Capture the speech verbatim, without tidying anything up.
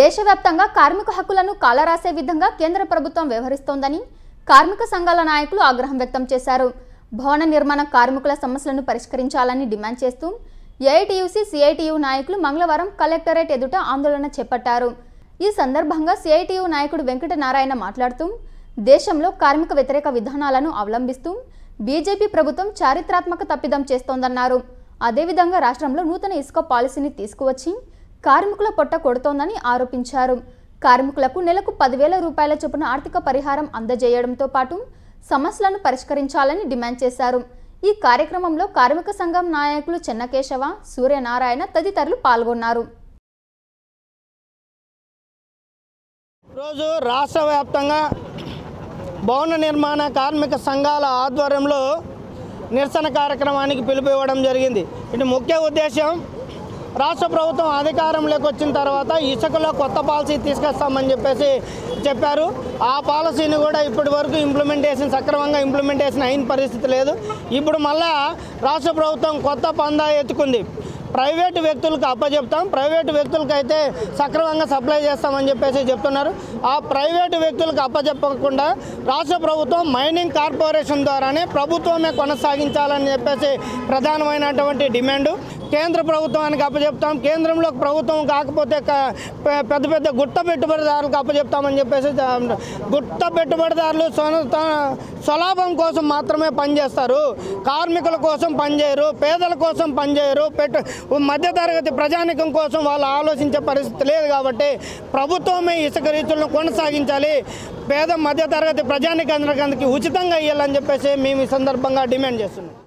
దేశవ్యాప్తంగా కార్మిక హక్కులను కాలరాసే విధంగా కేంద్ర ప్రభుత్వం వ్యవహరిస్తోందని కార్మిక సంఘాల నాయకులు ఆగ్రహం వ్యక్తం చేశారు. భవన నిర్మాణ కార్మికుల సమస్యలను పరిష్కరించాలని డిమాండ్ చేస్తూ ఏఐటీయూసీ సీఐటీయూ నాయకులు మంగళవారం కలెక్టరేట్ ఎదుట ఆందోళన చేపట్టారు. ఈ సందర్భంగా సీఐటీయూ నాయకుడు వెంకట నారాయణ మాట్లాడుతూ దేశంలో కార్మిక వ్యతిరేక విధానాలను అవలంబిస్తూ బీజేపీ ప్రభుత్వం చారిత్రాత్మక తప్పిదం చేస్తోందన్నారు. అదే విధంగా రాష్ట్రంలో నూతన ఇసుక పాలసీని తీసుకువచ్చి కార్మికుల పొట్ట కొడుతోందని ఆరోపించారు. కార్మికులకు నెలకు పది వేల రూపాయల చొప్పున ఆర్థిక పరిహారం అందజేయడంతో పాటు సమస్యలను పరిష్కరించాలని డిమాండ్ చేశారు. ఈ కార్యక్రమంలో కార్మిక సంఘం నాయకులు చెన్నకేశవ, సూర్యనారాయణ తదితరులు పాల్గొన్నారు. రోజు రాష్ట్ర వ్యాప్తంగా భవన నిర్మాణ కార్మిక సంఘాల ఆధ్వర్యంలో నిరసన కార్యక్రమానికి పిలుపు ఇవ్వడం జరిగింది. ఇది ముఖ్య ఉద్దేశం రాష్ట్ర ప్రభుత్వం అధికారంలోకి వచ్చిన తర్వాత ఇసుకలో కొత్త పాలసీ తీసుకొస్తామని చెప్పేసి చెప్పారు. ఆ పాలసీని కూడా ఇప్పటి వరకు ఇంప్లిమెంటేషన్ సక్రమంగా ఇంప్లిమెంటేషన్ అయిన పరిస్థితి లేదు. ఇప్పుడు మళ్ళా రాష్ట్ర ప్రభుత్వం కొత్త పందా ఎత్తుకుంది. ప్రైవేటు వ్యక్తులకు అప్పచెప్తాం, ప్రైవేటు వ్యక్తులకైతే సక్రమంగా సప్లై చేస్తామని చెప్పేసి చెప్తున్నారు. ఆ ప్రైవేటు వ్యక్తులకు అప్పచెప్పకుండా రాష్ట్ర ప్రభుత్వం మైనింగ్ కార్పొరేషన్ ద్వారానే ప్రభుత్వమే కొనసాగించాలని చెప్పేసి ప్రధానమైనటువంటి డిమాండు. కేంద్ర ప్రభుత్వానికి అప్పచెప్తాం, కేంద్రంలో ప్రభుత్వం కాకపోతే పెద్ద పెద్ద గుట్ట పెట్టుబడిదారులకు అప్పచెప్తామని చెప్పేసి గుట్ట పెట్టుబడిదారులు సొంత స్వలాభం కోసం మాత్రమే పనిచేస్తారు, కార్మికుల కోసం పనిచేయరు, పేదల కోసం పనిచేయరు, పెట్టు మధ్యతరగతి ప్రజానికం కోసం వాళ్ళు ఆలోచించే పరిస్థితి లేదు. కాబట్టి ప్రభుత్వమే ఇసుక రీతులను కొనసాగించాలి, పేద మధ్యతరగతి ప్రజానికందరికి ఉచితంగా ఇవ్వాలని చెప్పేసి మేము ఈ సందర్భంగా డిమాండ్ చేస్తున్నాం.